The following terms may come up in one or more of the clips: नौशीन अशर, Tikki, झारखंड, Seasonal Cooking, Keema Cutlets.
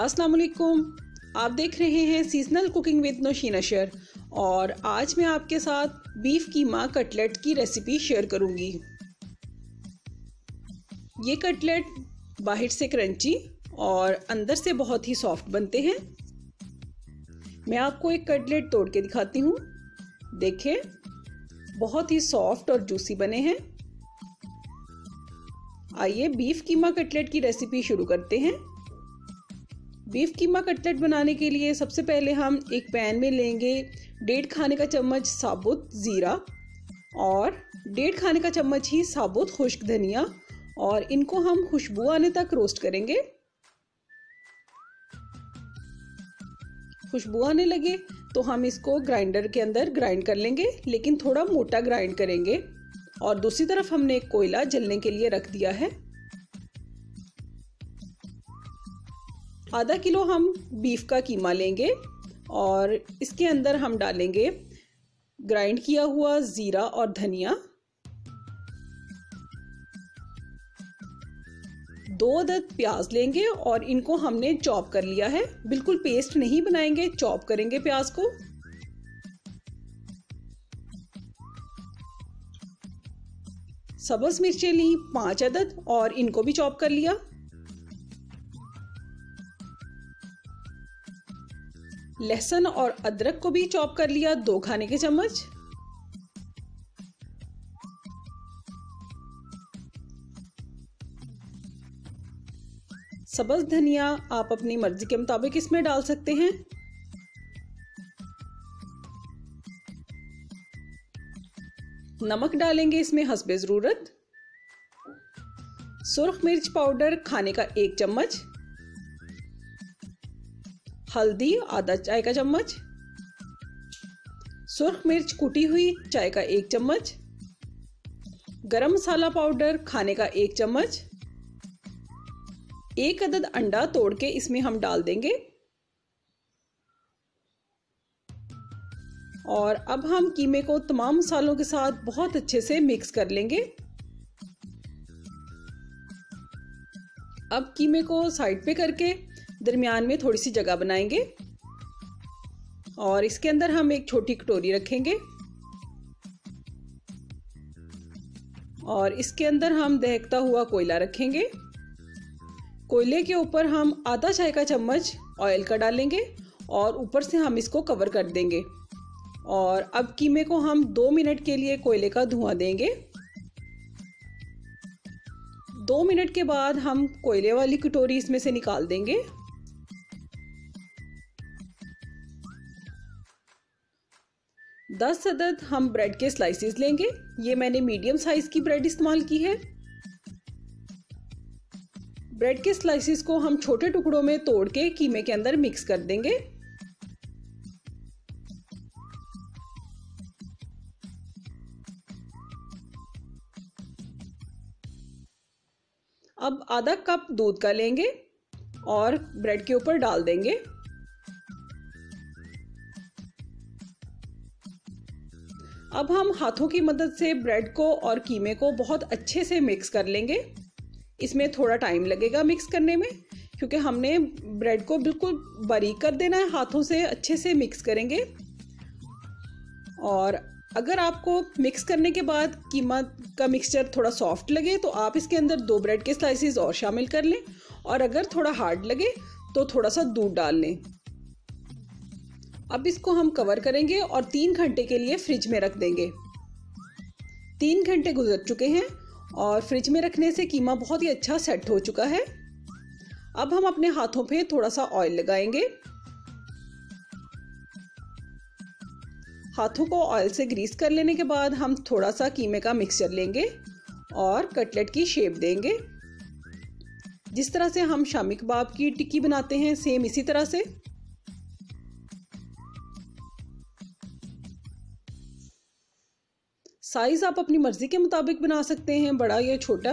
अस्सलाम वालेकुम, आप देख रहे हैं seasonal cooking with नौशीन अशर और आज मैं आपके साथ बीफ कीमा कटलेट की रेसिपी शेयर करूंगी। ये कटलेट बाहर से क्रंची और अंदर से बहुत ही सॉफ्ट बनते हैं। मैं आपको एक कटलेट तोड़ के दिखाती हूँ। देखें, बहुत ही सॉफ्ट और जूसी बने हैं। आइए बीफ कीमा कटलेट की रेसिपी शुरू करते हैं। बीफ कीमा कटलेट बनाने के लिए सबसे पहले हम एक पैन में लेंगे 1.5 खाने का चम्मच साबुत ज़ीरा और 1.5 खाने का चम्मच ही साबुत खुश्क धनिया और इनको हम खुशबू आने तक रोस्ट करेंगे। खुशबू आने लगे तो हम इसको ग्राइंडर के अंदर ग्राइंड कर लेंगे, लेकिन थोड़ा मोटा ग्राइंड करेंगे। और दूसरी तरफ हमने एक कोयला जलने के लिए रख दिया है। आधा किलो हम बीफ का कीमा लेंगे और इसके अंदर हम डालेंगे ग्राइंड किया हुआ ज़ीरा और धनिया, 2 अदद प्याज लेंगे और इनको हमने चॉप कर लिया है। बिल्कुल पेस्ट नहीं बनाएंगे, चॉप करेंगे प्याज को। सब्ज़ मिर्चें ली 5 अदद और इनको भी चॉप कर लिया। लहसुन और अदरक को भी चॉप कर लिया, 2 खाने के चम्मच। सब्ज़ धनिया आप अपनी मर्जी के मुताबिक इसमें डाल सकते हैं। नमक डालेंगे इसमें हस्बे ज़रूरत। सुर्ख मिर्च पाउडर खाने का 1 चम्मच, हल्दी आधा चाय का चम्मच, सुर्ख मिर्च कुटी हुई चाय का 1 चम्मच, गरम मसाला पाउडर खाने का 1 चम्मच, 1 अदद अंडा तोड़ के इसमें हम डाल देंगे। और अब हम कीमे को तमाम मसालों के साथ बहुत अच्छे से मिक्स कर लेंगे। अब कीमे को साइड पे करके दरमियान में थोड़ी सी जगह बनाएंगे और इसके अंदर हम एक छोटी कटोरी रखेंगे और इसके अंदर हम दहकता हुआ कोयला रखेंगे। कोयले के ऊपर हम आधा चाय का चम्मच ऑयल का डालेंगे और ऊपर से हम इसको कवर कर देंगे। और अब कीमे को हम 2 मिनट के लिए कोयले का धुआं देंगे। 2 मिनट के बाद हम कोयले वाली कटोरी इसमें से निकाल देंगे। दस अदद हम ब्रेड के स्लाइसेस लेंगे। ये मैंने मीडियम साइज की ब्रेड इस्तेमाल की है। ब्रेड के स्लाइसेस को हम छोटे टुकड़ों में तोड़ के कीमे के अंदर मिक्स कर देंगे। अब आधा कप दूध का लेंगे और ब्रेड के ऊपर डाल देंगे। अब हम हाथों की मदद से ब्रेड को और कीमे को बहुत अच्छे से मिक्स कर लेंगे। इसमें थोड़ा टाइम लगेगा मिक्स करने में, क्योंकि हमने ब्रेड को बिल्कुल बारीक कर देना है। हाथों से अच्छे से मिक्स करेंगे। और अगर आपको मिक्स करने के बाद कीमा का मिक्सचर थोड़ा सॉफ्ट लगे तो आप इसके अंदर 2 ब्रेड के स्लाइसेस और शामिल कर लें, और अगर थोड़ा हार्ड लगे तो थोड़ा सा दूध डाल लें। अब इसको हम कवर करेंगे और 3 घंटे के लिए फ्रिज में रख देंगे। 3 घंटे गुजर चुके हैं और फ्रिज में रखने से कीमा बहुत ही अच्छा सेट हो चुका है। अब हम अपने हाथों पे थोड़ा सा ऑयल लगाएंगे। हाथों को ऑयल से ग्रीस कर लेने के बाद हम थोड़ा सा कीमे का मिक्सचर लेंगे और कटलेट की शेप देंगे। जिस तरह से हम शामी कबाब की टिक्की बनाते हैं, सेम इसी तरह से। साइज आप अपनी मर्जी के मुताबिक बना सकते हैं, बड़ा या छोटा।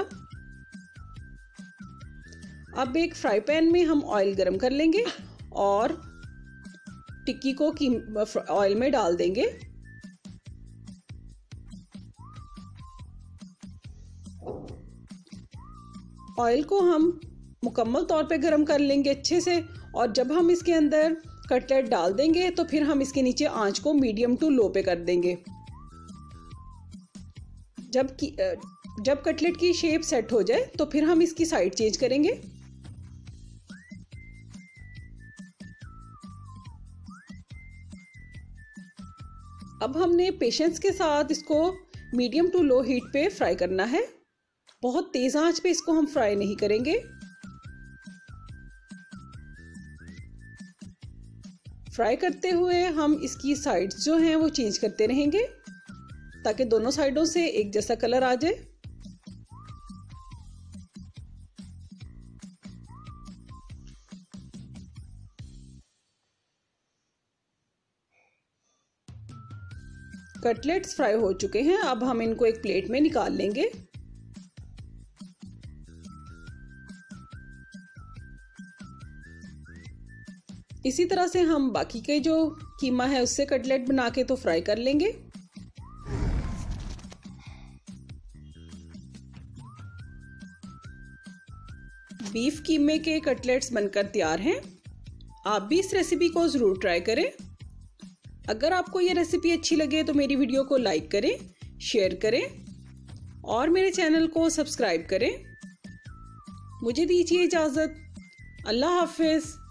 अब एक फ्राई पैन में हम ऑयल गरम कर लेंगे और टिक्की को ऑयल में डाल देंगे। ऑयल को हम मुकम्मल तौर पे गर्म कर लेंगे अच्छे से। और जब हम इसके अंदर कटलेट डाल देंगे तो फिर हम इसके नीचे आंच को मीडियम टू लो पे कर देंगे। जब कटलेट की शेप सेट हो जाए तो फिर हम इसकी साइड चेंज करेंगे। अब हमने पेशेंस के साथ इसको मीडियम टू लो हीट पे फ्राई करना है। बहुत तेज आंच पे इसको हम फ्राई नहीं करेंगे। फ्राई करते हुए हम इसकी साइड्स जो हैं वो चेंज करते रहेंगे ताकि दोनों साइडों से एक जैसा कलर आ जाए। कटलेट्स फ्राई हो चुके हैं। अब हम इनको एक प्लेट में निकाल लेंगे। इसी तरह से हम बाकी के जो कीमा है उससे कटलेट बना के तो फ्राई कर लेंगे। बीफ कीमे के कटलेट्स बनकर तैयार हैं। आप भी इस रेसिपी को ज़रूर ट्राई करें। अगर आपको ये रेसिपी अच्छी लगे तो मेरी वीडियो को लाइक करें, शेयर करें और मेरे चैनल को सब्सक्राइब करें। मुझे दीजिए इजाज़त। अल्लाह हाफिज़।